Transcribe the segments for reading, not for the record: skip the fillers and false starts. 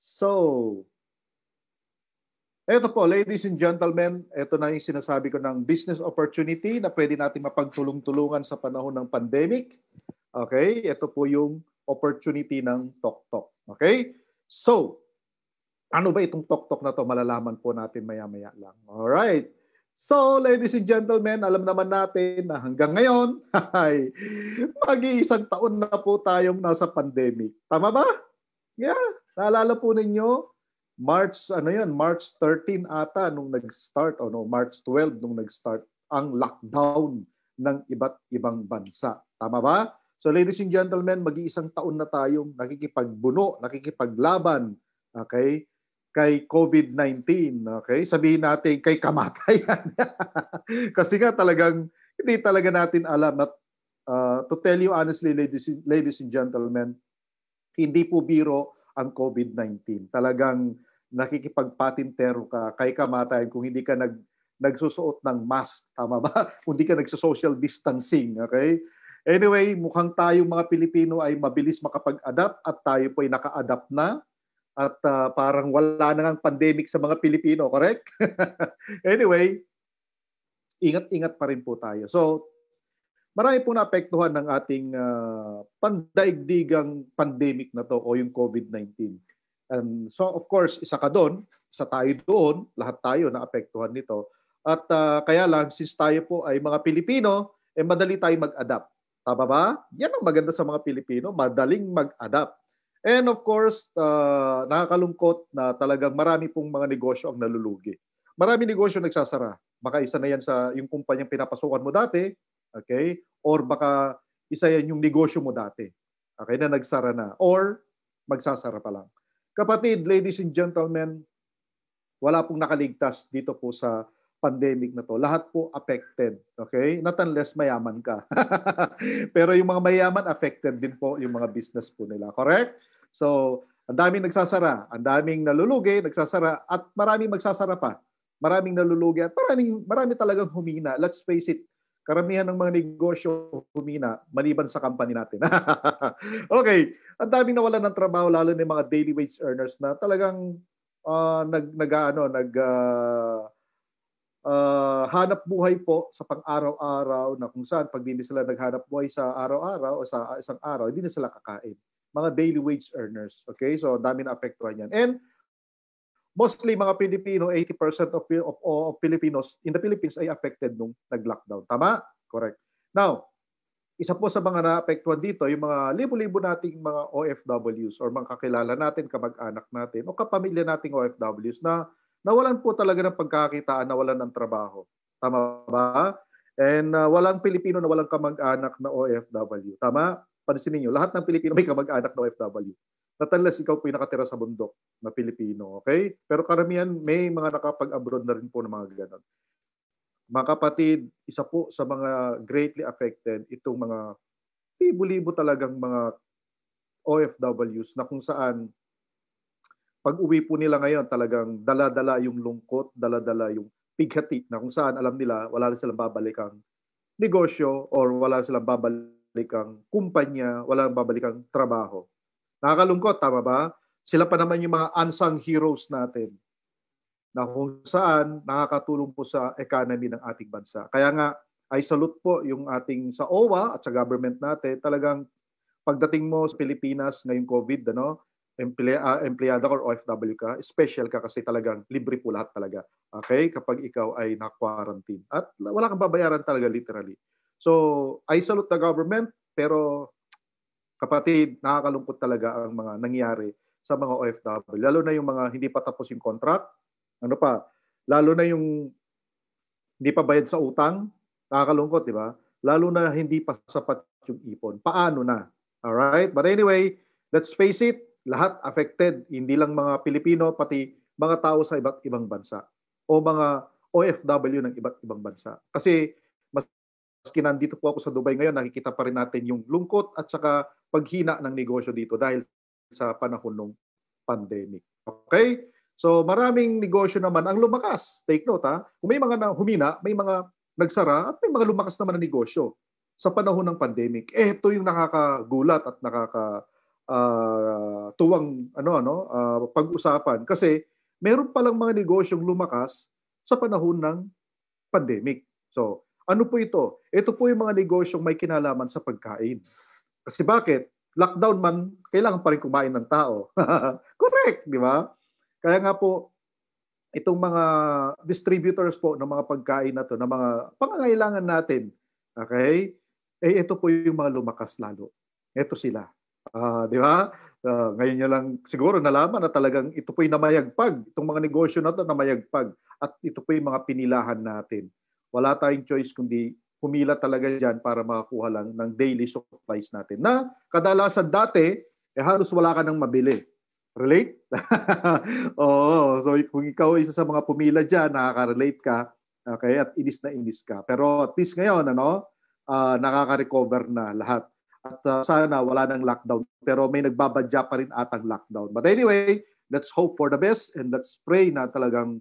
So, eto po, ladies and gentlemen, eto na yung sinasabi ko ng business opportunity na pwede natin mapagtulong-tulungan sa panahon ng pandemic. Okay, eto po yung opportunity ng TokTok. Okay, so, ano ba itong TokTok na to? Malalaman po natin maya-maya lang. Alright. So, ladies and gentlemen, alam naman natin na hanggang ngayon, mag-iisang taon na po tayong nasa pandemic. Tama ba? Yeah. Naalala po ninyo, March 13 ata nung nag-start, o no, March 12 nung nag-start ang lockdown ng iba't ibang bansa. Tama ba? So, ladies and gentlemen, mag-iisang taon na tayong nakikipagbuno, nakikipaglaban, okay, kay COVID-19, okay? Sabihin natin kay kamatayan. Kasi nga talagang hindi talaga natin alam at to tell you honestly, ladies and gentlemen, hindi po biro ang COVID-19. Talagang nakikipagpatintero ka kay kamatayan kung hindi ka nagsusuot ng mask, tama ba? Kung hindi ka nagso-social distancing, okay? Anyway, mukhang tayong mga Pilipino ay mabilis makapag-adapt at tayo po ay naka-adapt na. At parang wala na ng pandemic sa mga Pilipino, correct? Anyway, ingat-ingat pa rin po tayo. So, marami po naapektuhan ng ating pandaigdigang pandemic na to o yung COVID-19. So, of course, isa ka doon, isa tayo doon, lahat tayo naapektuhan nito. At kaya lang, since tayo po ay mga Pilipino, eh madali tayong mag-adapt. Tama ba? Yan ang maganda sa mga Pilipino, madaling mag-adapt. And of course, nakakalungkot na talagang marami pong mga negosyo ang nalulugi. Marami negosyo nagsasara. Baka isa na yan sa yung kumpanyang pinapasukan mo dati, okay? Or baka isa yan yung negosyo mo dati, okay, na nagsara na. Or magsasara pa lang. Kapatid, ladies and gentlemen, wala pong nakaligtas dito po sa pandemic na to. Lahat po affected, okay? Not unless mayaman ka. Pero yung mga mayaman, affected din po yung mga business po nila, correct? So, ang daming nagsasara, ang daming nalulugi, nagsasara, at maraming magsasara pa. Maraming nalulugi at marami talagang humina. Let's face it, karamihan ng mga negosyo humina, maliban sa company natin. Okay, ang daming nawalan ng trabaho, lalo ng mga daily wage earners na talagang hanap buhay po sa pang-araw-araw na kung saan pag hindi sila naghanap buhay sa araw-araw o sa isang araw, hindi na sila kakain. Mga daily wage earners. Okay? So, dami na apektuhan yan. And, mostly mga Pilipino, 80% of Filipinos in the Philippines ay affected nung nag-lockdown. Tama? Correct. Now, isa po sa mga naapektuhan dito, yung mga libo-libo nating mga OFWs or mga kakilala natin, kamag-anak natin, o kapamilya nating OFWs na nawalan po talaga ng pagkakitaan, nawalan ng trabaho. Tama ba? And walang Pilipino na walang kamag-anak na OFW. Tama? Pansinin nyo, lahat ng Pilipino may kamag-anak na OFW. Not unless ikaw po yung nakatira sa bundok na Pilipino, okay? Pero karamihan, may mga nakapag-abroad na rin po ng mga ganon. Mga kapatid, isa po sa mga greatly affected itong mga libo-libo talagang mga OFWs na kung saan pag-uwi po nila ngayon talagang dala-dala yung lungkot, dala-dala yung pighati na kung saan alam nila wala na silang babalik ang negosyo or wala silang babalikang kumpanya, walang babalikang trabaho. Nakakalungkot, tama ba? Sila pa naman yung mga unsung heroes natin na kung saan nakakatulong po sa economy ng ating bansa. Kaya nga, I salute po yung ating sa OWWA at sa government natin. Talagang pagdating mo sa Pilipinas ngayong COVID, ano, empleyado or OFW ka, special ka kasi talagang libre po lahat talaga. Okay? Kapag ikaw ay na-quarantine. At wala kang babayaran talaga literally. So, I salute the government, pero kapatid, nakakalungkot talaga ang mga nangyari sa mga OFW. Lalo na yung mga hindi pa tapos yung contract. Ano pa? Lalo na yung hindi pa bayad sa utang. Nakakalungkot, di ba? Lalo na hindi pa sapat yung ipon. Paano na? Alright? But anyway, let's face it, lahat affected. Hindi lang mga Pilipino, pati mga tao sa iba't ibang bansa. O mga OFW ng iba't ibang bansa. Kasi, maski nandito po ako sa Dubai ngayon, nakikita pa rin natin yung lungkot at saka paghina ng negosyo dito dahil sa panahon ng pandemic. Okay? So maraming negosyo naman ang lumakas. Take note ha. Kung may mga na humina, may mga nagsara, at may mga lumakas naman na negosyo sa panahon ng pandemic. Eh, ito yung nakakagulat at nakaka tuwang pag-usapan kasi meron palang mga negosyong lumakas sa panahon ng pandemic. So, ano po ito? Ito po yung mga negosyong may kinalaman sa pagkain. Kasi bakit? Lockdown man, kailangan pa rin kumain ng tao. Correct, di ba? Kaya nga po, itong mga distributors po ng mga pagkain na to, ng mga pangangailangan natin, okay? Eh, ito po yung mga lumakas lalo. Ito sila. Di ba? Ngayon nyo lang siguro nalaman na talagang ito po yung namayagpag. Itong mga negosyo na to, namayagpag. At ito po yung mga pinilahan natin. Wala tayong choice kundi pumila talaga dyan para makakuha lang ng daily supplies natin. Na kadalasan dati, eh halos wala ka nang mabili. Relate? Oo. So kung ikaw isa sa mga pumila dyan, nakaka-relate ka. Okay? At inis na inis ka. Pero at least ngayon, nakaka-recover na lahat. At sana wala nang lockdown. Pero may nagbabadya pa rin atang lockdown. But anyway, let's hope for the best and let's pray na talagang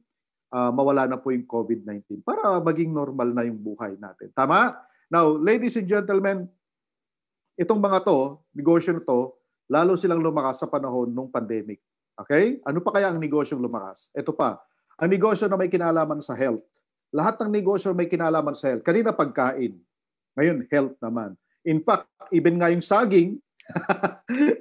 mawala na po yung COVID-19 para maging normal na yung buhay natin. Tama? Now, ladies and gentlemen, itong mga to, negosyo na to, lalo silang lumakas sa panahon ng pandemic. Okay? Ano pa kaya ang negosyong lumakas? Ito pa, ang negosyo na may kinalaman sa health. Lahat ng negosyo may kinalaman sa health. Kanina pagkain, ngayon health naman. In fact, even nga yung saging,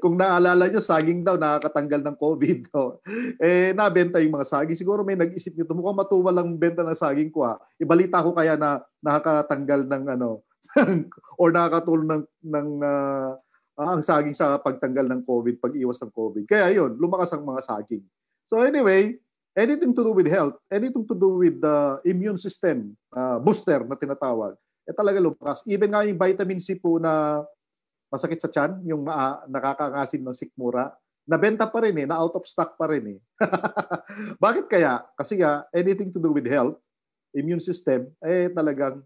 kung naalala nyo, saging daw nakakatanggal ng COVID. No? Eh, nabenta yung mga saging. Siguro may nag-isip nito, mukhang matuwa lang benta ng saging ko. Ha? Ibalita ko kaya na nakakatanggal ng or nakakatulong ang saging sa pagtanggal ng COVID, pag-iwas ng COVID. Kaya yun, lumakas ang mga saging. So anyway, anything to do with health, anything to do with the immune system, booster na tinatawag, eh talaga lumakas. Even nga yung vitamin C po na masakit sa tiyan, yung nakakaangasim ng sikmura, nabenta pa rin eh, na out of stock pa rin eh. Bakit kaya? Kasi nga, anything to do with health, immune system, eh talagang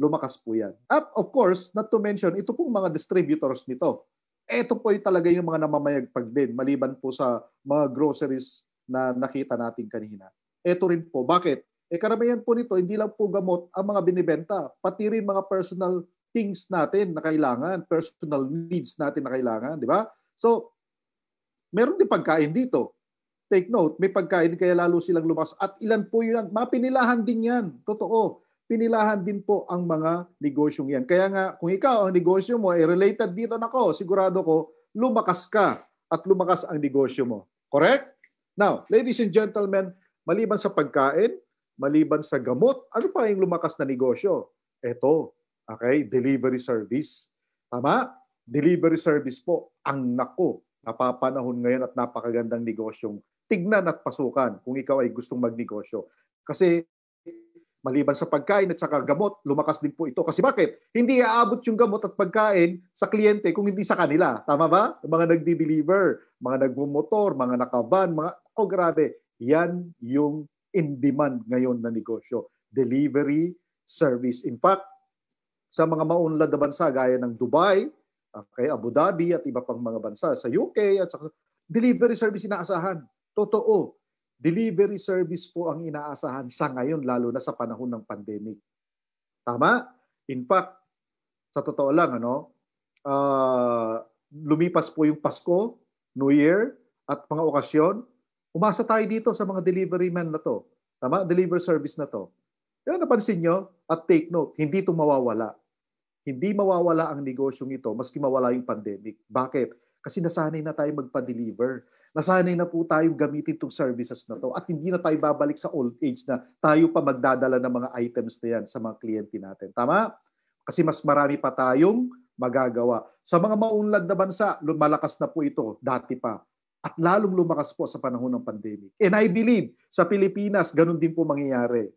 lumakas po yan. At of course, not to mention, ito pong mga distributors nito. Ito po yung talaga yung mga namamayagpag din, maliban po sa mga groceries na nakita natin kanina. Ito rin po. Bakit? Eh karamihan po nito, hindi lang po gamot ang mga binibenta, pati rin mga personal things natin na kailangan, personal needs natin na kailangan, di ba? So, meron din pagkain dito. Take note, may pagkain kaya lalo silang lumakas. At ilan po yun? Mapinilahan din yan. Totoo. Pinilahan din po ang mga negosyong yan. Kaya nga, kung ikaw, ang negosyo mo ay related dito nako, sigurado ko, lumakas ka at lumakas ang negosyo mo. Correct? Now, ladies and gentlemen, maliban sa pagkain, maliban sa gamot, ano pa yung lumakas na negosyo? Eto. Okay, delivery service. Tama? Delivery service po. Ang nako, napapanahon ngayon at napakagandang negosyong tignan at pasukan kung ikaw ay gustong magnegosyo. Kasi maliban sa pagkain at saka gamot, lumakas din po ito. Kasi bakit? Hindi aabot yung gamot at pagkain sa kliyente kung hindi sa kanila. Tama ba? Mga nagdi-deliver, mga nagmumotor, mga nakaban, mga... Oh, grabe. Yan yung in-demand ngayon na negosyo. Delivery service. In fact, sa mga maunlad na bansa gaya ng Dubai, okay, Abu Dhabi at iba pang mga bansa sa UK at sa delivery service inaasahan. Totoo. Delivery service po ang inaasahan sa ngayon lalo na sa panahon ng pandemic. Tama? In fact, sa totoo lang lumipas po yung Pasko, New Year at mga okasyon, umasa tayo dito sa mga delivery man na to. Tama? Delivery service na to. Kaya napansin nyo at take note, hindi ito mawawala. Hindi mawawala ang negosyong ito maski mawala yung pandemic. Bakit? Kasi nasanay na tayo magpa-deliver. Nasanay na po tayong gamitin itong services na to at hindi na tayo babalik sa old age na tayo pa magdadala ng mga items na yan sa mga kliyente natin. Tama? Kasi mas marami pa tayong magagawa. Sa mga maunlad na bansa, lumalakas na po ito dati pa. At lalong lumakas po sa panahon ng pandemic. And I believe sa Pilipinas, ganun din po mangyayari.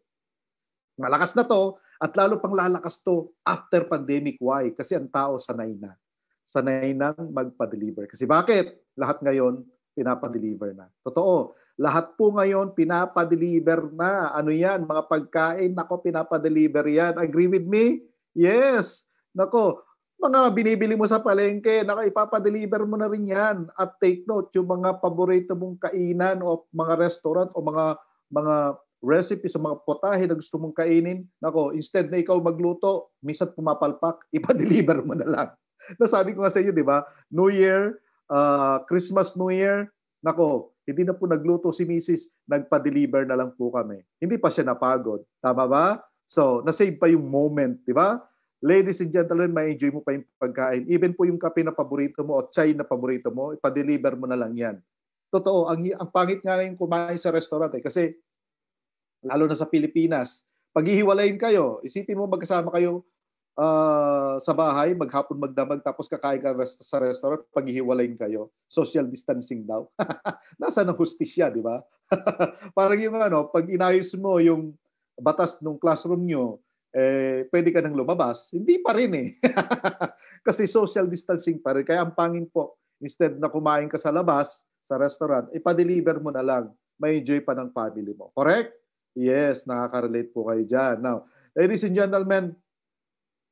Malakas na to at lalo pang lalakas to after pandemic. Why? Kasi ang tao sanay na. Sanay nang magpa-deliver. Kasi bakit? Lahat ngayon pinapa-deliver na. Totoo. Lahat po ngayon pinapa-deliver na. Ano yan? Mga pagkain. Nako, pinapa-deliver yan. Agree with me? Yes. Nako, mga binibili mo sa palengke, nako, ipapa-deliver mo na rin yan. At take note, yung mga paborito mong kainan o mga restaurant o mga recipe sa mga potahe na gusto mong kainin, nako, instead na ikaw magluto, minsan pumapalpak, ipa-deliver mo na lang. Nasabi ko nga sa inyo, di ba? New Year, Christmas, New Year, nako, hindi na po nagluto si Mrs. Nagpa-deliver na lang po kami. Hindi pa siya napagod. Tama ba? So, nasave pa yung moment, di ba? Ladies and gentlemen, may enjoy mo pa yung pagkain. Even po yung kape na paborito mo o chai na paborito mo, ipa-deliver mo na lang yan. Totoo, ang pangit nga yung kumain sa restaurant eh. Kasi, lalo na sa Pilipinas, paghihiwalayin kayo, isipin mo magkasama kayo sa bahay, maghapon magdamag, tapos kakain ka sa restaurant, paghihiwalayin kayo. Social distancing daw. Nasa ng hustisya, di ba? Parang yung ano, pag inayos mo yung batas ng classroom nyo, eh, pwede ka nang lumabas, hindi pa rin eh. Kasi social distancing pa rin. Kaya ang pangin po, instead na kumain ka sa labas, sa restaurant, ipa-deliver mo na lang. May enjoy pa ng family mo. Correct? Yes, nakaka-relate po kayo dyan. Now, ladies and gentlemen,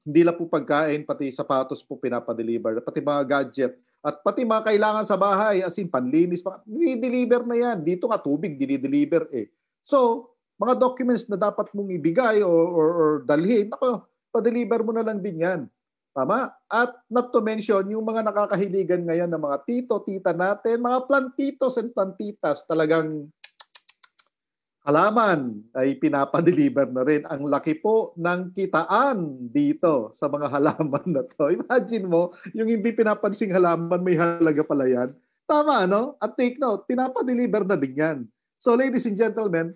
hindi lang po pagkain, pati sapatos po pinapa-deliver, pati mga gadget, at pati mga kailangan sa bahay, as in panlinis, dinideliver na yan. Dito ka tubig, dinideliver eh. So, mga documents na dapat mong ibigay or dalhin, ako, pa-deliver mo na lang din yan. Tama? At not to mention, yung mga nakakahiligan ngayon ng mga tito, tita natin, mga plantitos and plantitas, talagang halaman ay pinapa-deliver na rin. Ang laki po ng kitaan dito sa mga halaman na to. Imagine mo, yung hindi pinapansing halaman, may halaga pala yan. Tama, no? At take note, pinapa-deliver na din yan. So, ladies and gentlemen,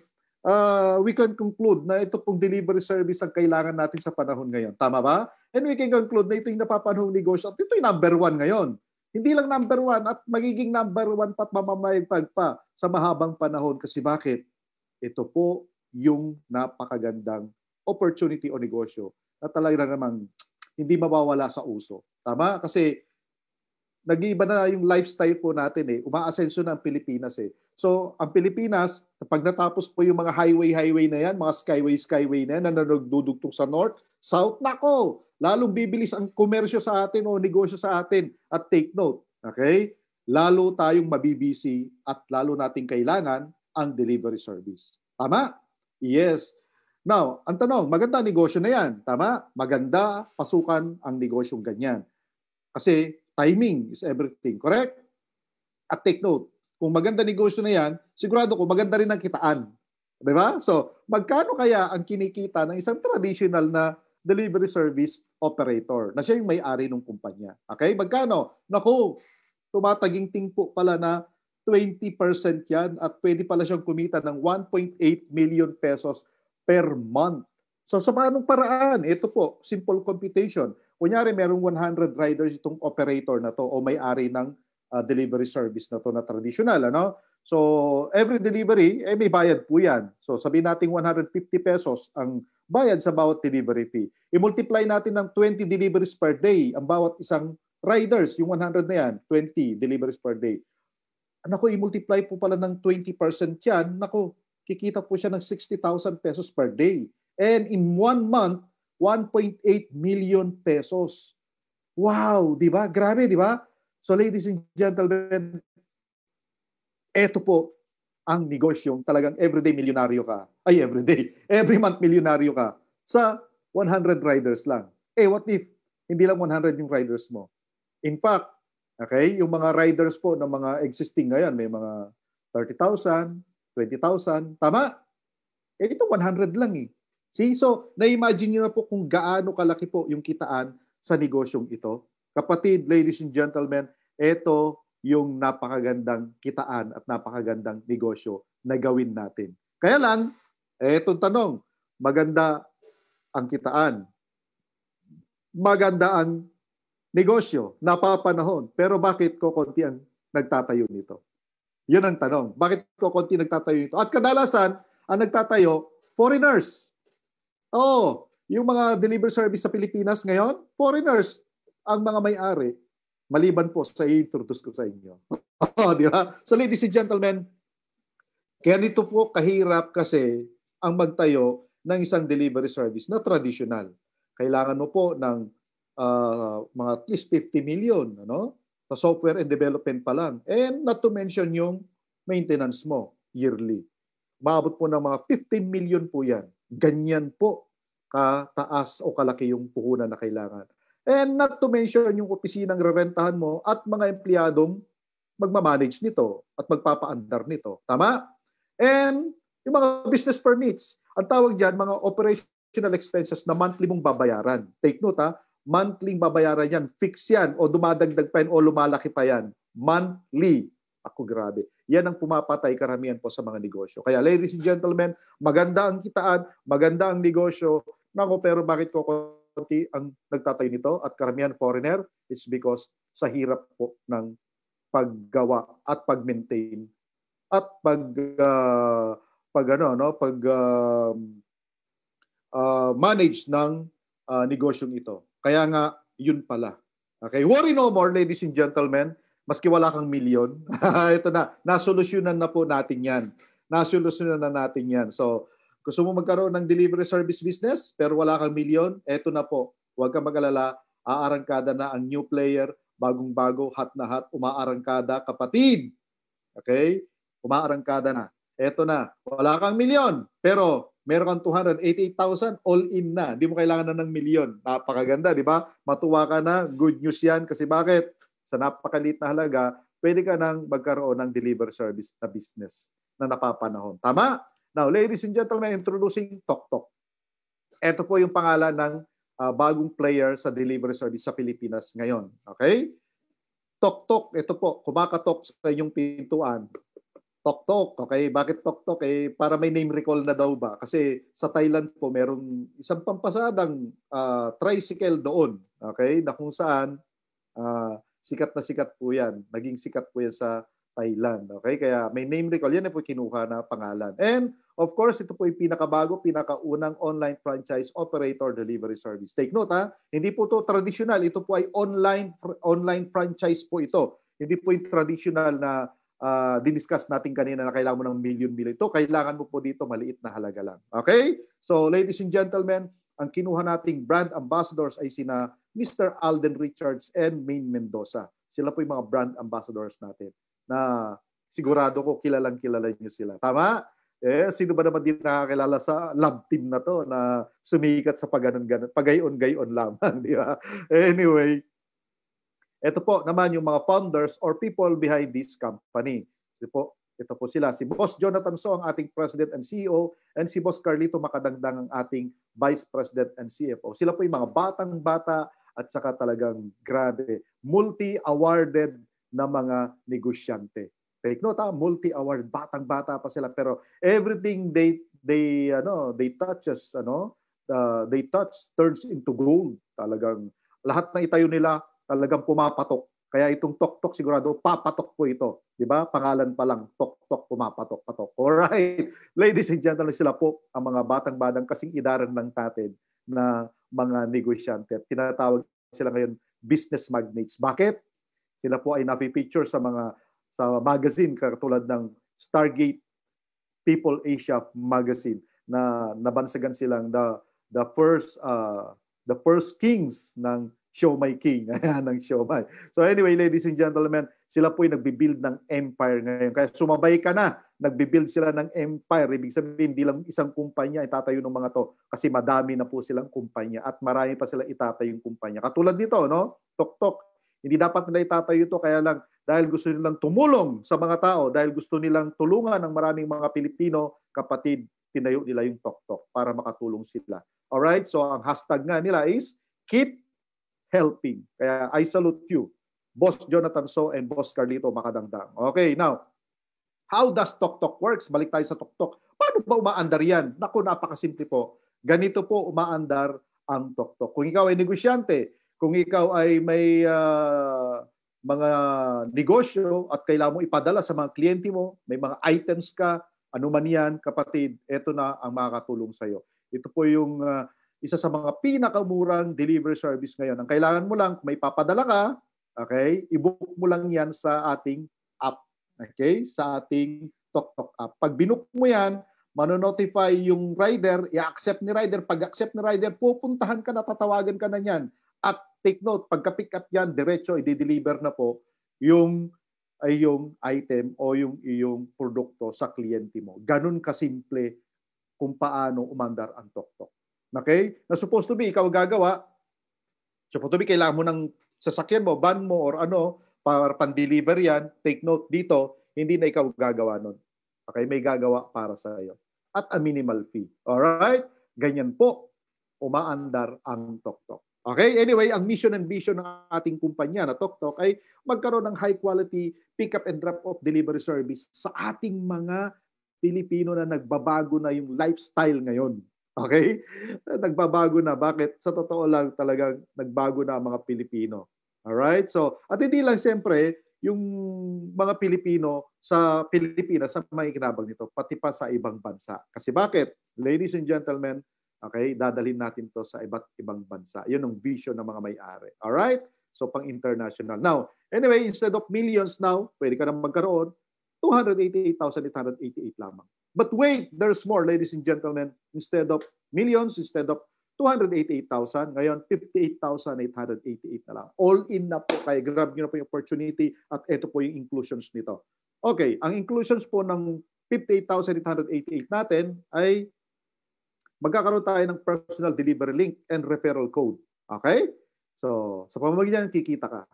we can conclude na ito pong delivery service ang kailangan natin sa panahon ngayon. Tama ba? And we can conclude na ito yung napapanahong negosyo at ito yung number one ngayon. Hindi lang number one at magiging number one pat mamamayagpag pa sa mahabang panahon. Kasi bakit? Ito po yung napakagandang opportunity o negosyo na talagang naman hindi mawawala sa uso. Tama? Kasi nag-iiba na yung lifestyle po natin eh. Umaasenso na ang Pilipinas eh. So, ang Pilipinas, pag natapos po yung mga highway-highway na yan, mga skyway-skyway na yan, na nagdudugtong sa north, south, nako! Lalong bibilis ang komersyo sa atin o negosyo sa atin. At take note, okay? Lalo tayong mabibisi at lalo nating kailangan ang delivery service. Tama? Yes. Now, ang tanong, maganda ang negosyo na yan. Tama? Maganda, pasukan ang negosyong ganyan. Kasi, timing is everything. Correct? At take note, kung maganda negosyo na yan, sigurado ko maganda rin ang kitaan. Diba? So, magkano kaya ang kinikita ng isang traditional na delivery service operator na siya yung may-ari ng kumpanya? Okay? Magkano? Naku, tumataging-ting po pala na 20% yan at pwede pala siyang kumita ng 1.8 million pesos per month. So, sa paanong paraan? Ito po, simple computation. Kunyari, merong 100 riders itong operator na to o may-ari ng delivery service na to na traditional. Ano? So, every delivery, eh, may bayad po yan. So, sabihin natin 150 pesos ang bayad sa bawat delivery fee. I-multiply natin ng 20 deliveries per day ang bawat isang riders. Yung 100 na yan, 20 deliveries per day. Naku, i-multiply po pala ng 20% yan. Naku, kikita po siya ng 60,000 pesos per day. And in 1 month, 1.8 million pesos. Wow, di ba? Grabe, di ba? So ladies and gentlemen, eto po ang negosyong talagang everyday milyonaryo ka. Ay, everyday. Every month milyonaryo ka sa 100 riders lang. Eh, what if hindi lang 100 yung riders mo? In fact, okay, yung mga riders po ng mga existing ngayon, may mga 30,000, 20,000, tama? Eh, ito 100 lang eh. See? So, na-imagine nyo na po kung gaano kalaki po yung kitaan sa negosyong ito. Kapatid, ladies and gentlemen, ito yung napakagandang kitaan at napakagandang negosyo na gawin natin. Kaya lang, etong tanong, maganda ang kitaan. Maganda ang negosyo, napapanahon. Pero bakit ko konti ang nagtatayo nito? Yun ang tanong. Bakit ko konti nagtatayo nito? At kadalasan, ang nagtatayo, foreigners. Oh, yung mga delivery service sa Pilipinas ngayon, foreigners ang mga may-ari. Maliban po sa i-introduce ko sa inyo. Oh, di ba? So ladies and gentlemen, kaya nito po kahirap kasi ang magtayo ng isang delivery service na traditional. Kailangan mo po ng mga at least 50 million, ano? Sa software and development pa lang. And not to mention yung maintenance mo yearly. Maabot po ng mga 15 million po yan. Ganyan po kataas o kalaki yung puhunan na kailangan. And not to mention yung opisinang rerentahan mo at mga empleyadong magmamanage nito at magpapaandar nito. Tama? And yung mga business permits, ang tawag dyan, mga operational expenses na monthly mong babayaran. Take note ha, monthly babayaran yan, fix yan, o dumadagdag pa yan, o lumalaki pa yan. Monthly. Ako grabe. Yan ang pumapatay karamihan po sa mga negosyo. Kaya ladies and gentlemen, maganda ang kitaan, maganda ang negosyo. Nako, pero bakit ko konti ang nagtatayo nito at karamihan foreigner? It's because sa hirap po ng paggawa at pag-maintain at manage ng negosyong ito. Kaya nga, yun pala. Okay, worry no more, ladies and gentlemen. Maski wala kang milyon, ito na, nasolusyonan na po natin yan. Nasolusyonan na natin yan. So, gusto mo magkaroon ng delivery service business, pero wala kang milyon, ito na po. Huwag kang mag-alala, aarangkada na ang new player, bagong-bago, hot na hot, umaarangkada, kapatid. Okay? Umaarangkada na. Eto na, wala kang milyon, pero meron kang 288,000, all in na. Hindi mo kailangan na ng milyon. Napakaganda, di ba? Matuwa ka na, good news yan. Kasi bakit? Sa napakaliit na halaga, pwede ka nang magkaroon ng delivery service na business na napapanahon. Tama? Now, ladies and gentlemen, introducing TokTok. Ito po yung pangalan ng bagong player sa delivery service sa Pilipinas ngayon. Okay? TokTok, ito po, kumakatok sa inyong pintuan. TokTok, okay? Bakit TokTok? Eh, para may name recall na daw ba? Kasi sa Thailand po, merong isang pampasadang tricycle doon. Okay? Na kung saan, sikat na sikat po yan. Naging sikat po yan sa Thailand. Okay? Kaya may name recall. Yan po kinuha na pangalan. And, of course, ito po yung pinakabago, pinakaunang online franchise operator delivery service. Take note, ha? Hindi po ito traditional. Ito po ay online franchise po ito. Hindi po yung traditional na diniscuss natin kanina na kailangan mo ng million-million. Ito, kailangan mo po dito maliit na halaga lang. Okay? So, ladies and gentlemen, ang kinuha nating brand ambassadors ay sina Mr. Alden Richards and Maine Mendoza. Sila po yung mga brand ambassadors natin na sigurado ko kilalang-kilala nyo sila. Tama? Eh, sino ba naman din nakakilala sa love team na to na sumikat sa pagayon-gayon lamang, di ba? Anyway, ito po naman yung mga founders or people behind this company. Ito po sila. Si Boss Jonathan So, ang ating President and CEO, and si Boss Carlito Macadangdang, ang ating Vice President and CFO. Sila po yung mga batang-bata at saka talagang grabe, multi-awarded na mga negosyante. Take note, multi-award, batang-bata pa sila, pero everything they touch turns into gold. Talagang lahat na itayo nila talagang pumapatok. Kaya itong TokTok sigurado papatok po ito, 'di ba? Pangalan pa lang TokTok pumapatok-patok. All right. Ladies and gentlemen, sila po ang mga batang-batang kasing idaran ng tatin na mga negosyante. Tinatawag sila ngayon business magnates. Bakit? Sila po ay napipicture sa mga magazine katulad ng Stargate People Asia magazine na nabansagan silang the first kings ng Shomai King. Ayan ang Shomai. So anyway, ladies and gentlemen, sila po yung nagbibuild ng empire ngayon. Kaya sumabay ka na, nagbibuild sila ng empire. Ibig sabihin, hindi lang isang kumpanya itatayo ng mga to kasi madami na po silang kumpanya at marami pa sila itatayong kumpanya. Katulad nito, no? TokTok. Hindi dapat nila itatayo ito kaya lang dahil gusto nilang tumulong sa mga tao, dahil gusto nilang tulungan ng maraming mga Pilipino, kapatid, tinayo nila yung TokTok para makatulong sila. Alright? So ang hashtag nga nila is keep helping. Kaya I salute you, Boss Jonathan So and Boss Carlito Macadangdang. Okay, now, how does TokTok works? Balik tayo sa TokTok. Paano ba umaandar yan? Naku, napakasimple po. Ganito po umaandar ang TokTok. Kung ikaw ay negosyante, kung ikaw ay may mga negosyo at kailangan mo ipadala sa mga kliyente mo, may mga items ka, anuman yan, kapatid, ito na ang makakatulong sa'yo. Ito po yung isa sa mga pinakamurang delivery service ngayon. Ang kailangan mo lang, kung may papadala ka, okay, i-book mo lang yan sa ating app. Okay? Sa ating TokTok app. Pag binook mo yan, manonotify yung rider, i-accept ni rider. Pag-accept ni rider, pupuntahan ka na, tatawagan ka na yan. At take note, pagka-pick up yan, diretso, i-deliver na po yung item o yung iyong produkto sa kliyente mo. Ganun kasimple kung paano umandar ang TokTok. Okay? Na supposed to be, ikaw gagawa, So patuloy kailangan mo ng sasakyan mo, van mo or ano, para pan-deliver yan, take note dito, hindi na ikaw gagawa nun. Okay, may gagawa para sa iyo. At a minimal fee. Alright? Ganyan po, umaandar ang TokTok. Okay? Anyway, ang mission and vision ng ating kumpanya na TokTok ay magkaroon ng high quality pick-up and drop-off delivery service sa ating mga Pilipino na nagbabago na yung lifestyle ngayon. Okay? Nagbabago na. Bakit? Sa totoo lang talagang nagbago na ang mga Pilipino. Alright? So, at hindi lang siyempre yung mga Pilipino sa Pilipinas sa mga ikinabang nito, pati pa sa ibang bansa. Kasi bakit? Ladies and gentlemen, okay, dadalhin natin to sa iba't ibang bansa. Yun ang vision ng mga may-ari. Alright? So, pang-international. Now, anyway, instead of millions now, pwede ka na magkaroon, 288,888 lamang. But wait, there's more, ladies and gentlemen. Instead of millions, instead of 288,000, ngayon 58,888 na lang. All in na po kayo. Grab nyo na po yung opportunity at ito po yung inclusions nito. Okay, ang inclusions po ng 58,888 natin ay magkakaroon tayo ng personal delivery link and referral code. Okay? So, sa pamamagitan kikita ka.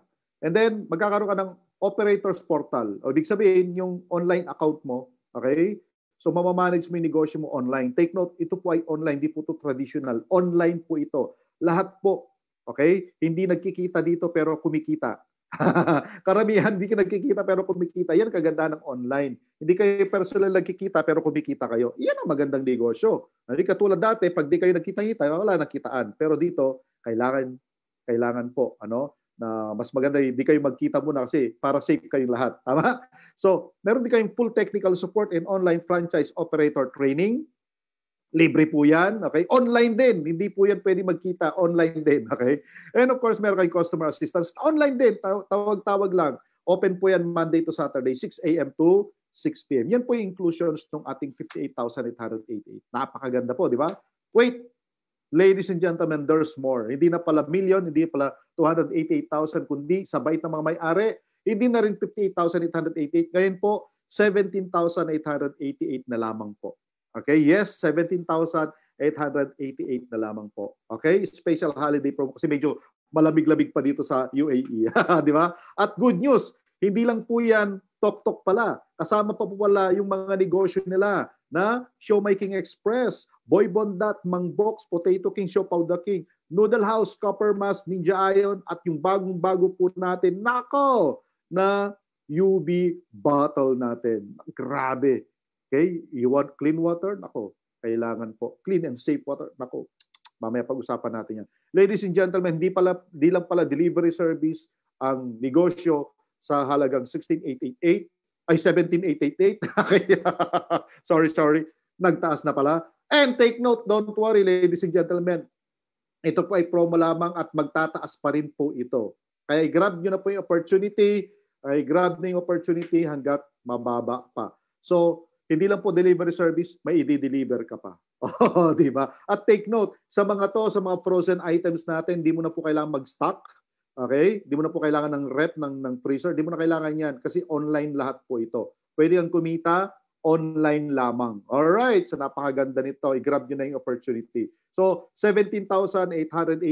And then, magkakaroon ka ng operators portal. O, ibig sabihin, yung online account mo, okay? So, mamamanage mo yung negosyo mo online. Take note, ito po ay online, di po ito traditional. Online po ito. Lahat po. Okay? Hindi nagkikita dito pero kumikita. Karamihan, hindi ka nagkikita pero kumikita. Yan kagandahan ng online. Hindi kayo personal nagkikita pero kumikita kayo. Yan ang magandang negosyo. Hindi katulad dati, pag di kayo nagkita-kita, wala nakitaan. Pero dito, kailangan po, ano, na mas maganda, hindi kayo magkita muna kasi para safe kayong lahat. Tama? So, meron din kayong full technical support and online franchise operator training. Libre po yan. Okay? Online din. Hindi po yan pwede magkita. Online din. Okay? And of course, meron kayong customer assistance. Online din. Tawag-tawag lang. Open po yan Monday to Saturday, 6 a.m. to 6 p.m. Yan po yung inclusions ng ating 58,888. Napakaganda po, di ba? Wait. Ladies and gentlemen, there's more. Hindi na pala million, hindi pala 288,000, kundi sa bait ng mga may-ari, hindi na rin 58,888. Ngayon po, 17,888 na lamang po. Okay? Yes, 17,888 na lamang po. Okay? Special holiday promo kasi medyo malamig-lamig pa dito sa UAE. Di ba? At good news, hindi lang po yan TokTok pala. Kasama pa po pala yung mga negosyo nila na Shomai King Express, Boybondat, Mangbox, Potato King, Siopao King, Noodle House, Copper Mask, Ninja Ion, at yung bagong-bago po natin, nako, na UV bottle natin. Grabe. Okay? You want clean water? Nako, kailangan po. Clean and safe water? Nako, mamaya pag-usapan natin yan. Ladies and gentlemen, di lang pala delivery service ang negosyo sa halagang 16,888. Ay, 17,888. sorry. Nagtaas na pala. And take note, don't worry, ladies and gentlemen. Ito po ay promo lamang at magtataas pa rin po ito. Kaya grab nyo na po yung opportunity. Ay grab na yung opportunity hanggat mababa pa. So, hindi lang po delivery service, may i-deliver ka pa. Oh, di ba? At take note, sa mga to, sa mga frozen items natin, di mo na po kailangan mag-stock. Okay? Di mo na po kailangan ng rep, ng freezer. Di mo na kailangan yan kasi online lahat po ito. Pwede kang kumita online lamang. Alright? So, napakaganda nito. I-grab nyo na yung opportunity. So, 17,888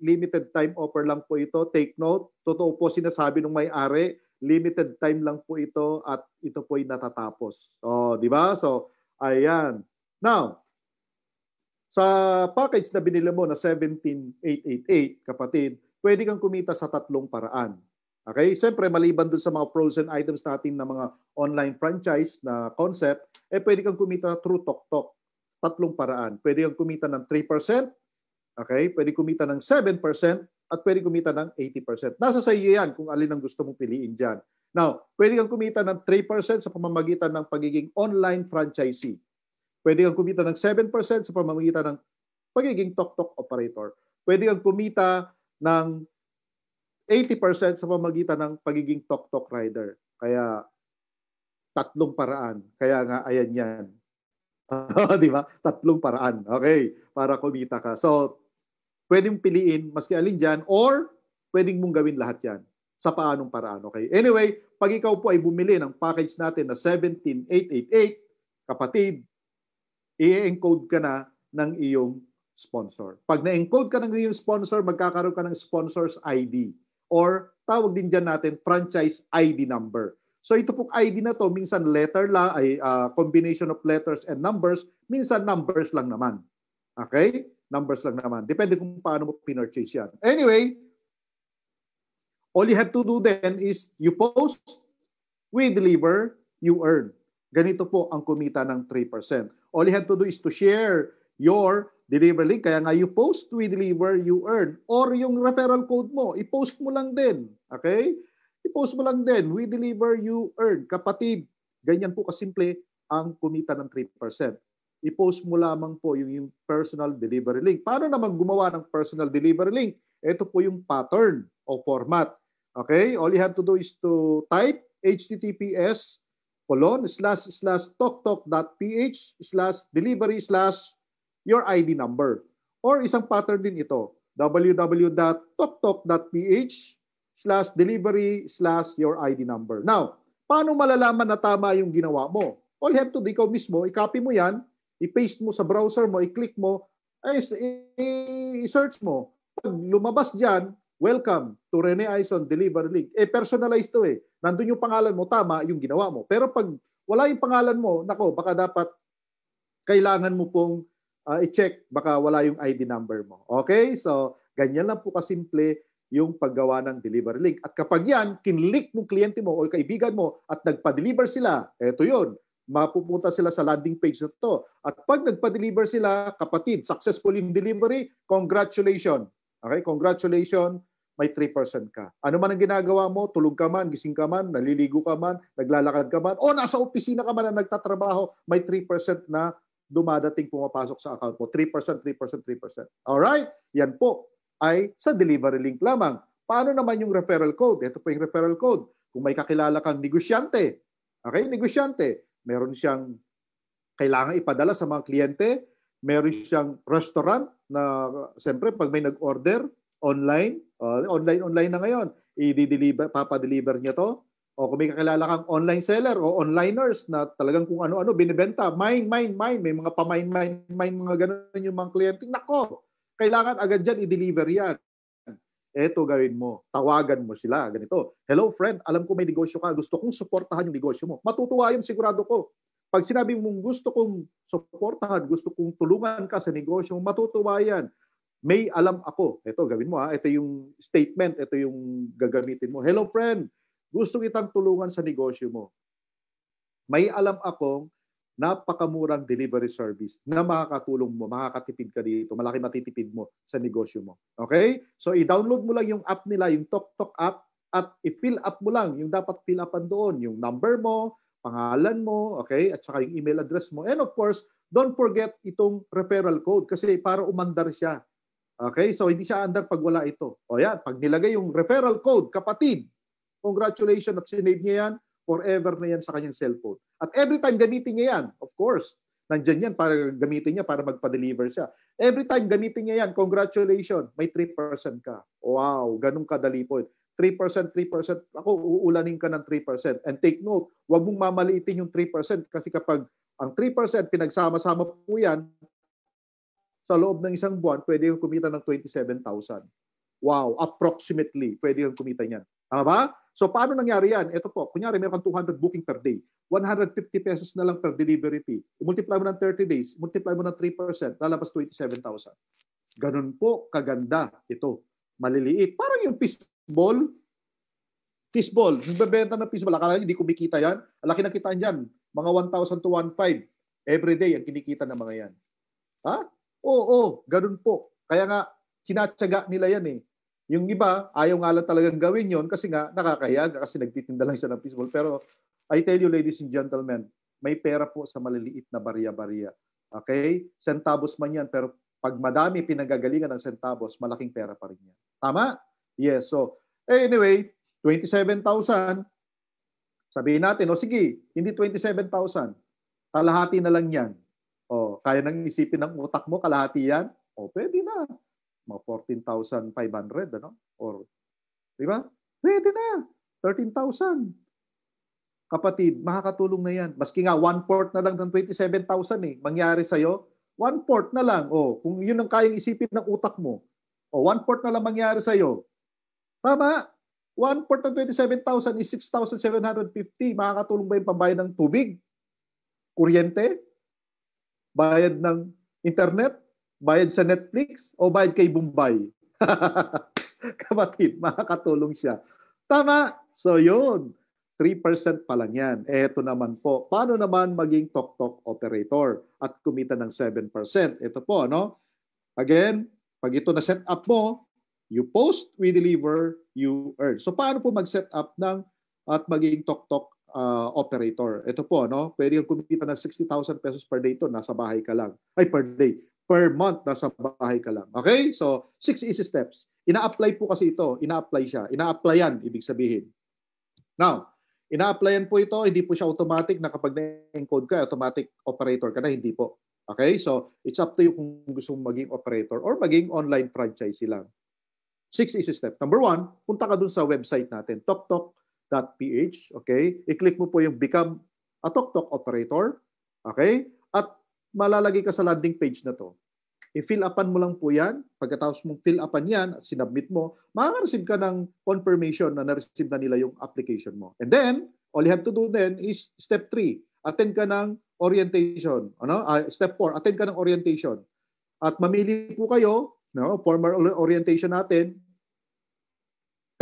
limited time offer lang po ito. Take note. Totoo po sinasabi ng may-ari. Limited time lang po ito at ito po'y natatapos. Oh, di ba? So, ayan. Now, sa package na binili mo na 17,888, kapatid, pwede kang kumita sa tatlong paraan. Okay? Siyempre, maliban dun sa mga frozen items natin na mga online franchise na concept, eh pwede kang kumita through TokTok. Tatlong paraan. Pwede kang kumita ng 3%, okay? Pwede kumita ng 7%, at pwede kumita ng 80%. Nasa sa iyo yan kung alin ang gusto mong piliin dyan. Now, pwede kang kumita ng 3% sa pamamagitan ng pagiging online franchisee. Pwede kang kumita ng 7% sa pamamagitan ng pagiging TokTok operator. Pwede kang kumita ng 80% sa pamamagitan ng pagiging TokTok rider. Kaya, tatlong paraan. Kaya nga, ayan yan. Di ba? Tatlong paraan. Okay. Para kumita ka. So, pwedeng piliin maski alin dyan or pwedeng mong gawin lahat yan sa paanong paraan. Okay? Anyway, pag ikaw po ay bumili ng package natin na 17,888, kapatid, i-encode ka na ng iyong sponsor. Pag na-encode ka ng iyong sponsor, magkakaroon ka ng sponsor's ID or tawag din dyan natin franchise ID number. So ito pong ID na to, minsan letter lang, ay combination of letters and numbers, minsan numbers lang naman. Okay? Numbers lang naman. Depende kung paano mo pinurchase yan. Anyway, all you have to do then is you post, we deliver, you earn. Ganito po ang kumita ng 3%. All you have to do is to share your deliver link. Kaya nga, you post, we deliver, you earn. Or yung referral code mo, i-post mo lang din. Okay? I-post mo lang din. We deliver, you earn. Kapatid, ganyan po kasimple ang kumita ng 3%. I-post mo lamang po yung personal delivery link. Paano naman gumawa ng personal delivery link? Ito po yung pattern o format. Okay? All you have to do is to type https://toktok.ph/delivery/your ID number. Or isang pattern din ito, www.toktok.ph/delivery/your ID number. Now, paano malalaman na tama yung ginawa mo? All you have to do, ikaw mismo, i-copy mo yan, i-paste mo sa browser mo, i-click mo, i-search mo. Pag lumabas dyan, welcome to Rene Ison Delivery Link. Eh, personalized to eh. Nandun yung pangalan mo, tama yung ginawa mo. Pero pag wala yung pangalan mo, nako, baka dapat kailangan mo pong i-check, baka wala yung ID number mo. Okay? So, ganyan lang po kasimple yung paggawa ng delivery link. At kapag yan, kinlik ng kliyente mo o kaibigan mo at nagpa-deliver sila, eto yun. Mapupunta sila sa landing page na to. At pag nagpa-deliver sila, kapatid, successful in delivery, congratulations. Okay? Congratulations. May 3% ka. Ano man ang ginagawa mo, tulog ka man, gising ka man, naliligo ka man, naglalakad ka man, o nasa opisina ka man na nagtatrabaho, may 3% na dumadating pumapasok sa account mo. 3%, 3%, 3%. Alright? Yan po ay sa delivery link lamang. Paano naman yung referral code? Ito po yung referral code. Kung may kakilala kang negosyante, okay, negosyante, meron siyang kailangan ipadala sa mga kliyente, meron siyang restaurant na siyempre pag may nag-order, online na ngayon, i-deliver, papa-deliver niya to. O kung may kakilala kang online seller o onliners na talagang kung ano-ano binibenta, mine, may mga pa-mine, mga ganun yung mga kliyente. Nako, kailangan agad dyan i-deliver yan. Eto gawin mo, tawagan mo sila, ganito. Hello friend, alam ko may negosyo ka, gusto kong suportahan yung negosyo mo. Matutuwa yun, sigurado ko. Pag sinabi mong gusto kong suportahan, gusto kong tulungan ka sa negosyo mo, matutuwa yan. May alam ako. Ito, gawin mo ha. Ito yung statement. Ito yung gagamitin mo. Hello, friend. Gusto kitang tulungan sa negosyo mo. May alam akong napakamurang delivery service na makakatulong mo, makakatipid ka dito, malaki matitipid mo sa negosyo mo. Okay? So, i-download mo lang yung app nila, yung TokTok app, at i-fill up mo lang yung dapat fill upan doon. Yung number mo, pangalan mo, okay? At saka yung email address mo. And of course, don't forget itong referral code kasi para umandar siya. Okay, so hindi siya under pag wala ito. O yan, pag nilagay yung referral code, kapatid, congratulations at sinave niya yan, forever na yan sa kanyang cellphone. At every time gamitin niya yan, of course, nandyan yan para gamitin niya para magpa-deliver siya. Every time gamitin niya yan, congratulations, may 3% ka. Wow, ganun kadali po. 3%, 3%, ako uulanin ka ng 3%. And take note, huwag mong mamaliitin yung 3% kasi kapag ang 3% pinagsama-sama po yan, sa loob ng isang buwan, pwede kang kumita ng 27,000. Wow, approximately, pwede kang kumita niyan. Tama ba? So, paano nangyari yan? Ito po, kunyari, meron kang 200 booking per day. 150 pesos na lang per delivery fee. Multiply mo ng 30 days, multiply mo ng 3%, lalabas 27,000. Ganun po, kaganda ito. Maliliit. Parang yung fishball. Fishball. Yung bebenta ng fishball, akala hindi kumikita yan. Alaki na kitaan dyan. Mga 1,000 to 1,500. Everyday, ang kinikita ng mga yan. Ha? Oo, ganun po. Kaya nga, kinatsaga nila yan eh. Yung iba, ayaw nga lang talagang gawin yon kasi nga, nakakahiya kasi nagtitinda lang siya ng fishball. Pero, I tell you ladies and gentlemen, may pera po sa maliliit na bariya-bariya. Okay? Centavos man yan, pero pag madami pinagagalingan ng centavos, malaking pera pa rin yan. Tama? Yes. So, anyway, 27,000. Sabihin natin, o sige, hindi 27,000. Kalahati na lang yan. O, kaya nang isipin ng utak mo, kalahati yan? O, pwede na. Mga 14,500, ano? Or, di ba? Pwede na. 13,000. Kapatid, makakatulong na yan. Maski nga, 1/4 na lang ng 27,000 eh. Mangyari sa'yo, 1/4 na lang. O, kung yun ang kayang isipin ng utak mo, o 1/4 na lang mangyari sa'yo. Tama? 1/4 ng 27,000 is 6,750. Makakatulong ba yung pambayad ng tubig? Kuryente? Bayad ng internet? Bayad sa Netflix? O bayad kay Bombay? Kapatid, makakatulong siya. Tama? So yun. 3% pa lang yan. Eto naman po. Paano naman maging TokTok operator at kumita ng 7%? Ito po, no? Again, pag ito na set up mo, you post, we deliver, you earn. So paano po mag-set up ng at maging TokTok operator? Ito po, no? Pwede kang kumita ng 60,000 pesos per day to. Nasa bahay ka lang. Ay, per day. Per month, nasa bahay ka lang. Okay? So, 6 easy steps. Ina-apply po kasi ito. Ina-apply siya. Ina-applyan, ibig sabihin. Now, ina-applyan po ito, hindi po siya automatic na kapag na-encode ka, automatic operator ka na, hindi po. Okay? So, it's up to you kung gusto mong maging operator or maging online franchisee lang. 6 easy steps. Number 1, punta ka dun sa website natin, toktok.ph. Okay? I-click mo po yung become a TokTok operator. Okay? At malalagay ka sa landing page na to. I-fill upan mo lang po yan. Pagkatapos mong fill upan yan, sinubmit mo, makaka-receive ka ng confirmation na na-receive na nila yung application mo. And then, all you have to do then is step 3, attend ka ng orientation. Ano? Step 4, attend ka ng orientation. At mamili po kayo, no, formal orientation natin,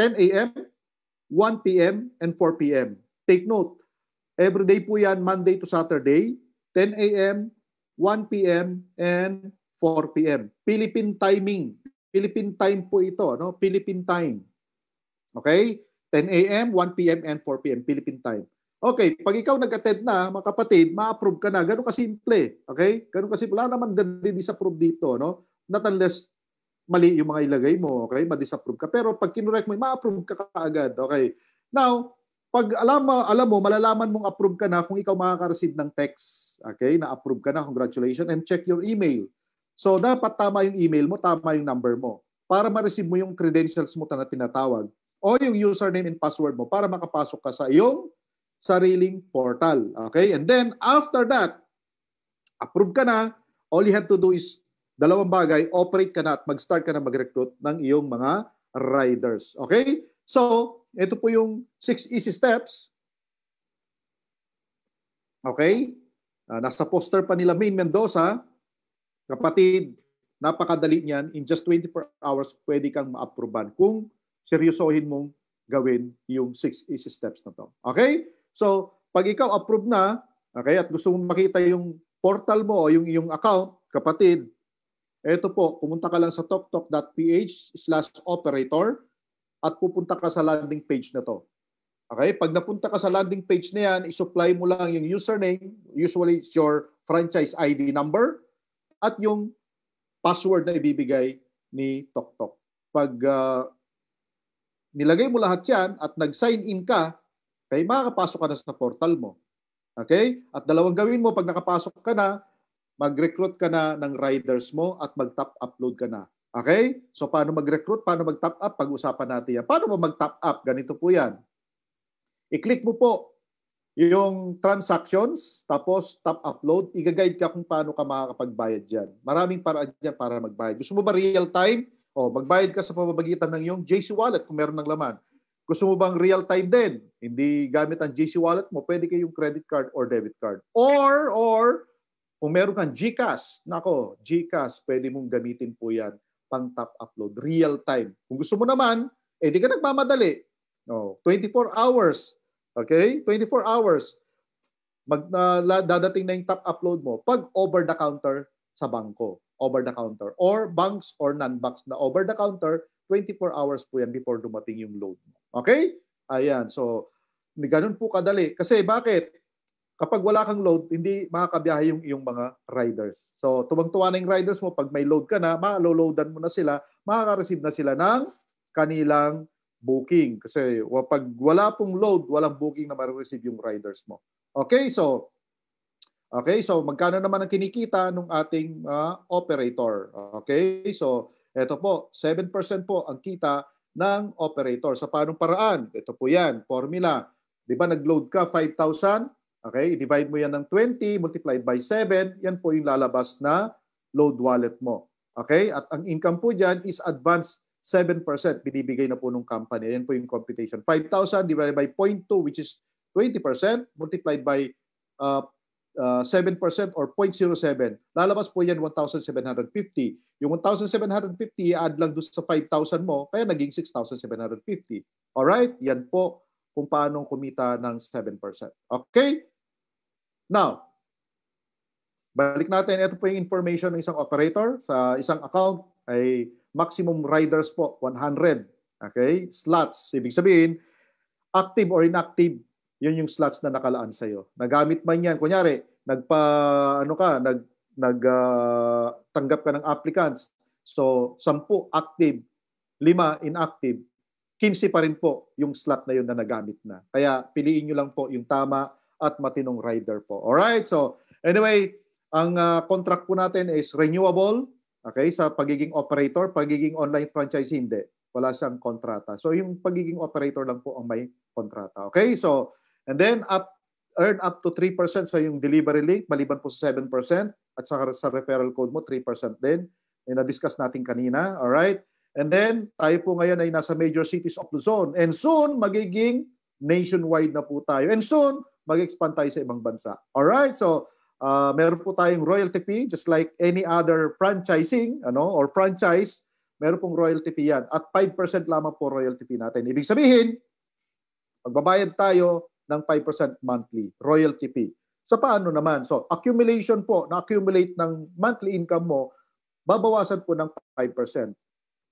10 a.m., 1 p.m., and 4 p.m. Take note, every day po yan, Monday to Saturday, 10 a.m., 1 p.m., and 4 p.m. Philippine timing. Philippine time po ito, no? Philippine time. Okay? 10 a.m., 1 p.m., and 4 p.m. Philippine time. Okay, pag ikaw nag-attend na, mga kapatid, ma-approve ka na. Ganun kasimple. Okay? Ganun kasimple. Wala naman disapprove dito, no? Not unless mali yung mga ilagay mo, okay? Ma-disapprove ka. Pero pag kinurek mo, ma-approve ka kaagad. Okay? Now, pag alam mo, malalaman mong approve ka na kung ikaw makaka-receive ng text. Okay? Na-approve ka na. Congratulations. And check your email. So, dapat tama yung email mo, tama yung number mo para ma-receive mo yung credentials mo na tinatawag o yung username and password mo para makapasok ka sa iyong sariling portal. Okay? And then, after that, approve ka na. All you have to do is 2 bagay, operate ka na at mag-start ka na mag-recruit ng iyong mga riders. Okay? So, ito po yung 6 easy steps. Okay? Nasa poster pa nila Maine Mendoza. Kapatid, napakadali niyan. In just 24 hours, pwede kang ma-approvean kung seryosohin mong gawin yung 6 easy steps na to. Okay? So, pag ikaw approve na, okay, at gusto mong makita yung portal mo o yung iyong account, kapatid, eto po, pumunta ka lang sa toktok.ph/operator at pupunta ka sa landing page na to. Okay? Pag napunta ka sa landing page na yan, i-supply mo lang yung username, usually it's your franchise ID number, at yung password na ibibigay ni TokTok. Pag nilagay mo lahat yan at nag-sign in ka, okay, makakapasok ka na sa portal mo. Okay? At dalawang gawin mo, pag nakapasok ka na, mag-recruit ka na ng riders mo at mag-top upload ka na. Okay? So, paano mag-recruit? Paano mag-top up? Pag-usapan natin yan. Paano mo mag-top up? Ganito po yan. I-click mo po yung transactions, tapos top upload, i-guide ka kung paano ka makakapagbayad dyan. Maraming paraan dyan para magbayad. Gusto mo ba real time? O, magbayad ka sa pamamagitan ng yung JC Wallet kung meron ng laman. Gusto mo bang real time din? Hindi gamit ang JC Wallet mo, pwede kayong credit card or debit card. Or kung meron kang GCash, nako, GCash, pwede mong gamitin po yan pang top upload, real time. Kung gusto mo naman, eh di ka nagmamadali. No, 24 hours. Okay? 24 hours, dadating na yung top upload mo pag over-the-counter sa bangko. Over-the-counter. Or banks or non-banks na over-the-counter, 24 hours po yan before dumating yung load mo. Okay? Ayan. So, ganun po kadali. Kasi bakit? Kapag wala kang load, hindi makakabiyahe yung iyong mga riders. So, tuwang-tuwa na yung riders mo, pag may load ka na, maloloadan mo na sila, makaka-receive na sila ng kanilang booking. Kasi pag wala pong load, walang booking na ma-receive yung riders mo. Okay, so magkano naman ang kinikita ng ating operator? Okay, so eto po, 7% po ang kita ng operator. Sa paanong paraan? Ito po yan, formula. Di ba nag-load ka 5,000? Okay, i-divide mo yan ng 20, multiplied by 7. Yan po yung lalabas na load wallet mo. Okay? At ang income po dyan is advanced 7%. Binibigay na po ng company. Ayan po yung computation. 5,000 divided by 0.2 which is 20% multiplied by 7% or 0.07. Lalabas po yan 1,750. Yung 1,750, i-add lang doon sa 5,000 mo, kaya naging 6,750. Alright? Yan po kung paano kumita ng 7%. Okay? Now, balik natin. Ito po yung information ng isang operator. Sa isang account ay maximum riders po, 100. Okay? Slots. Ibig sabihin, active or inactive, yun yung slots na nakalaan sa iyo. Nagamit man yan, kunyari, tanggap ka ng applicants. So, 10 active, 5 inactive, 15 pa rin po yung slot na yun na nagamit na. Kaya piliin nyo lang po yung tama at matinong rider po. Alright, so anyway, ang contract po natin is renewable. Okay, sa pagiging operator, pagiging online franchisee, hindi. Wala siyang kontrata. So yung pagiging operator lang po ang may kontrata. Okay, so and then earn up to 3% sa yung delivery link, maliban po sa 7%, at sa referral code mo, 3% din. Na-discuss natin kanina, alright? And then, tayo po ngayon ay nasa major cities of Luzon. And soon, magiging nationwide na po tayo. And soon, mag-expand tayo sa ibang bansa. Alright, so meron po tayong royalty fee, just like any other franchising, or franchise, meron pong royalty fee yan. At 5% lamang po royalty fee natin. Ibig sabihin, magbabayad tayo ng 5% monthly royalty fee. Sa paano naman? So, accumulation po, na-accumulate ng monthly income mo, babawasan po ng 5%.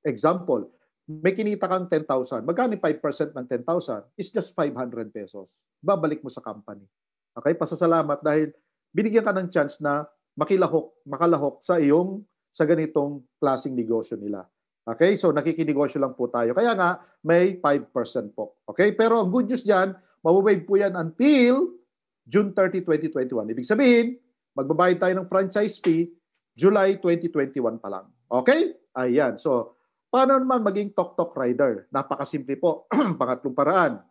Example, may kinita kang 10,000. Magkano 5% ng 10,000? It's just 500 pesos. Babalik mo sa company. Okay? Pasasalamat dahil binigyan ka ng chance na makalahok sa ganitong klaseng negosyo nila. Okay? So, nakikinegosyo lang po tayo. Kaya nga, may 5% po. Okay? Pero ang good news dyan, mawawave po yan until June 30, 2021. Ibig sabihin, magbabayad tayo ng franchise fee July 2021 pa lang. Okay? Ayan. So, paano naman maging TokTok rider? Napakasimple po. Pangatlong paraan.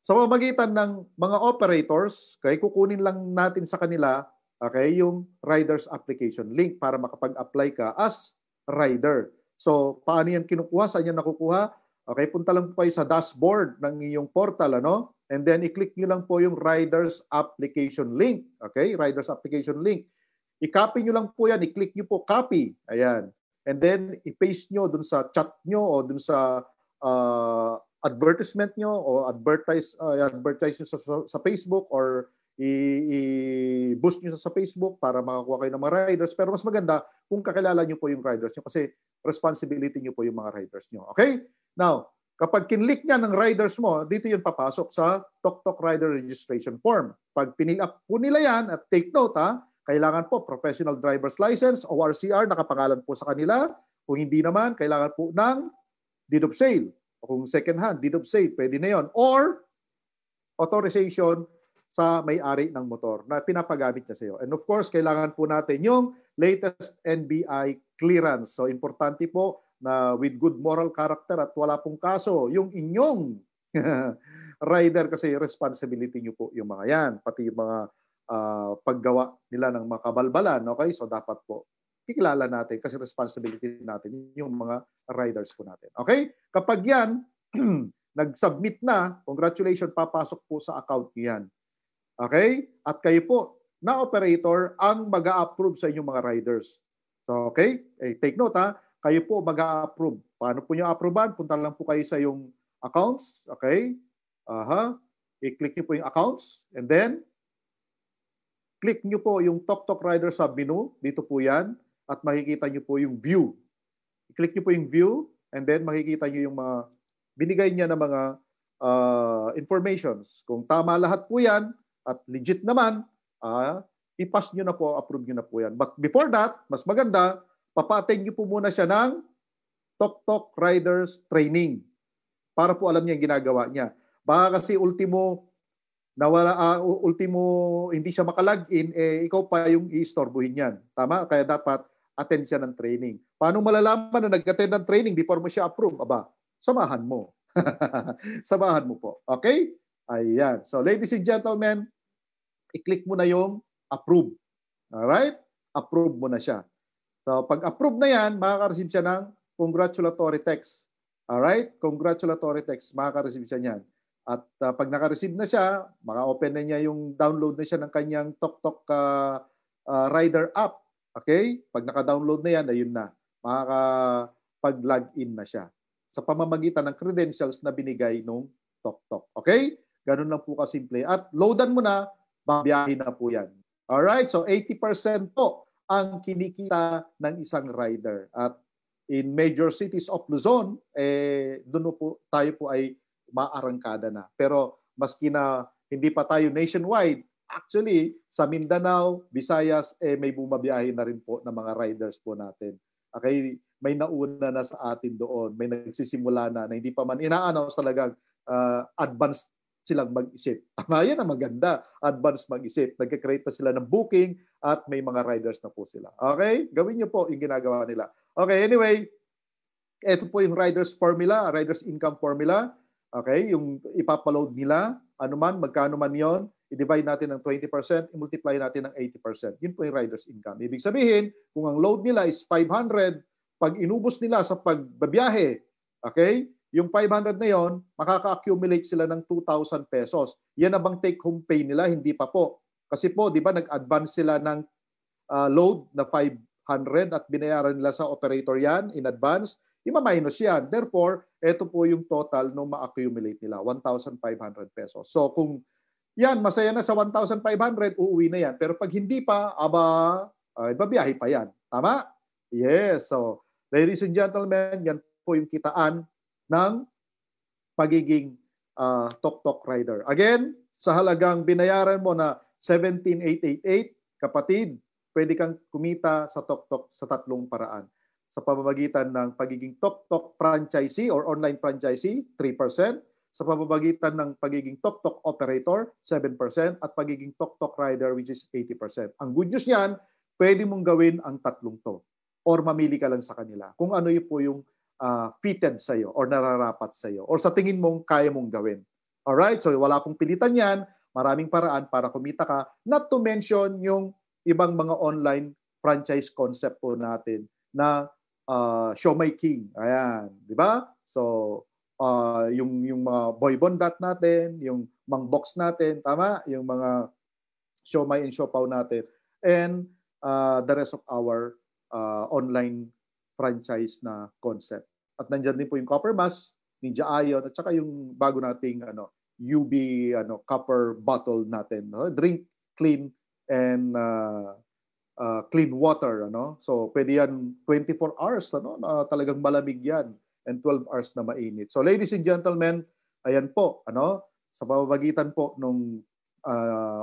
Sa pamamagitan ng mga operators, okay, kukunin lang natin sa kanila, okay, yung rider's application link para makapag-apply ka as rider. So, paano yan kinukuha? Saan yan nakukuha? Okay, punta lang po kayo sa dashboard ng iyong portal, and then i-click nyo lang po yung rider's application link. Okay, rider's application link. I-copy nyo lang po yan, i-click nyo po copy. Ayan. And then i-paste nyo dun sa chat nyo o dun sa advertisement nyo o advertise nyo sa Facebook or i-boost nyo sa Facebook para makakuha kayo ng mga riders. Pero mas maganda kung kakilala nyo po yung riders nyo kasi responsibility nyo po yung mga riders nyo. Okay? Now, kapag kinlik niya ng riders mo, dito yun papasok sa TokTok Rider Registration Form. Pag pinilap po nila yan, at take note ha, kailangan po Professional Driver's License o RCR, nakapangalan po sa kanila. Kung hindi naman, kailangan po ng deed of sale. O kung second hand, deed of sale, pwede na yun. Or authorization sa may-ari ng motor na pinapagamit niya sa iyo. And of course, kailangan po natin yung latest NBI clearance. So, importante po na with good moral character at wala pong kaso, yung inyong rider kasi responsibility nyo po yung mga yan, pati yung mga paggawa nila ng mga kabalbalan, okay? So dapat po kikilala natin kasi responsibility natin yung mga riders po natin. Okay? Kapag yan, nag-submit na, congratulations, papasok po sa account niyan. Okay? At kayo po, na operator, ang mag-a-approve sa inyong mga riders. So, okay? Eh, take note ha, kayo po mag-a-approve. Paano po nyo approvean? Punta lang po kayo sa yung accounts. Okay? I-click nyo po yung accounts. And then, click nyo po yung TokTok Rider sub-menu. Dito po yan. At makikita nyo po yung view. I-click nyo po yung view. And then, makikita nyo yung mga binigay niya na mga informations. Kung tama lahat po yan, at legit naman, i-pass nyo na po, approve nyo na po yan. But before that, mas maganda, papaatend niyo po muna siya ng TokTok Riders Training para po alam niya yung ginagawa niya. Baka kasi ultimo hindi siya makalagin, eh, ikaw pa yung i-istorbohin niyan. Tama? Kaya dapat attend siya ng training. Paano malalaman na nag-attend ng training before mo siya approve? Aba, samahan mo. Samahan mo po. Okay? Ayan. So, ladies and gentlemen, i-click mo na yung approve. Alright? approve mo na siya. So pag approve na yan, makaka-receive siya ng congratulatory text. Alright? Congratulatory text. Makaka-receive siya niyan. At pag naka-receive na siya, maka-open na niya yung download na siya ng kanyang TokTok Rider app. Okay? Pag naka-download na yan, ayun na. Makaka-pag-login na siya sa pamamagitan ng credentials na binigay nung TokTok. Okay? Ganun lang po kasimple. At loadan mo na, babiyahin na po yan. Alright? So 80% po ang kinikita ng isang rider. At in major cities of Luzon, doon po tayo po ay maarangkada na. Pero maski na hindi pa tayo nationwide, actually sa Mindanao, Visayas, may bumabiyahe na rin po ng mga riders po natin. Okay, may nauna na sa atin doon, may nagsisimula na hindi pa man ina-announce talagang advanced silang mag-isip. Tama, yan ang maganda, advanced mag-isip. Nagka-create na sila ng booking at may mga riders na po sila. Okay, gawin niyo po yung ginagawa nila. Okay, anyway, ito po yung riders formula, riders income formula. Okay, yung ipapaload nila, anuman, magkano man yon, i-divide natin ng 20%, i-multiply natin ng 80%. Yun po yung rider's income. Ibig sabihin, kung ang load nila is 500, pag inubos nila sa pagbabiyahe, okay, yung 500 na yon, makaka-accumulate sila ng 2,000 pesos. Yan na bang take-home pay nila? Hindi pa po. Kasi po, di ba, nag-advance sila ng load na 500 at binayaran nila sa operator yan in advance. Ima-minus yan. Therefore, ito po yung total nung ma-accumulate nila, 1,500 pesos. So kung yan, masaya na sa 1,500, uuwi na yan. Pero pag hindi pa, aba, babiyahe pa yan. Tama? Yes. So, ladies and gentlemen, yan po yung kitaan ng pagiging TokTok rider. Again, sa halagang binayaran mo na 17,888, kapatid, pwede kang kumita sa TokTok sa tatlong paraan. Sa pamamagitan ng pagiging TokTok franchisee or online franchisee, 3%. Sa pamamagitan ng pagiging TokTok operator, 7%. At pagiging TokTok rider, which is 80%. Ang good news niyan, pwede mong gawin ang tatlong to. Or mamili ka lang sa kanila. Kung ano yun po yung fitted sa'yo or nararapat sa'yo. Or sa tingin mong kaya mong gawin. Alright? So wala pong pilitan yan. Maraming paraan para kumita ka. Not to mention yung ibang mga online franchise concept po natin na Shomai King. Ayan, di ba? So, yung mga Boybondat natin, yung Mangbox natin, tama? Yung mga Shomai and Siopao natin. And the rest of our online franchise na concept. At nandyan din po yung Copper Mask, Ninja Ion, at saka yung bago nating UB copper bottle natin. Drink clean and clean water, so pwede yan 24 hours, talagang malamig yan, and 12 hours na mainit. So ladies and gentlemen, ayan po, sa pamamagitan po nung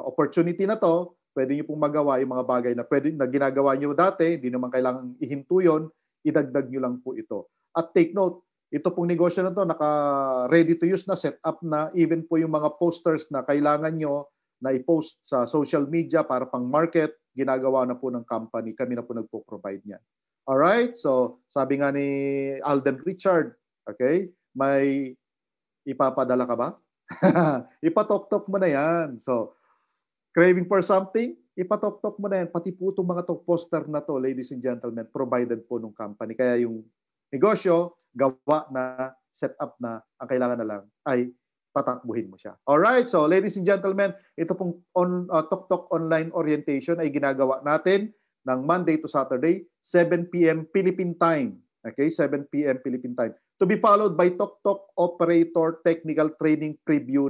opportunity na to, pwede nyo pong magawa yung mga bagay na ginagawa nyo dati, hindi naman kailangang ihinto yun, idagdag nyo lang po ito. At take note, ito pong negosyo na to, naka-ready to use na, set up na, even po yung mga posters na kailangan nyo na i-post sa social media para pang-market, ginagawa na po ng company. Kami na po nagpo-provide niyan. Alright? So, sabi nga ni Alden Richards, okay, may ipapadala ka ba? Ipatok-tok mo na yan. So, craving for something, ipatok-tok mo na yan. Pati po itong mga poster na to, ladies and gentlemen, provided po ng company. Kaya yung negosyo, gawa na, set up na, ang kailangan na lang ay patakbuhin mo siya. Alright, so ladies and gentlemen, ito pong TokTok online orientation ay ginagawa natin ng Monday to Saturday, 7 p.m. Philippine time. Okay, 7 p.m. Philippine time. To be followed by TokTok Operator Technical Training Preview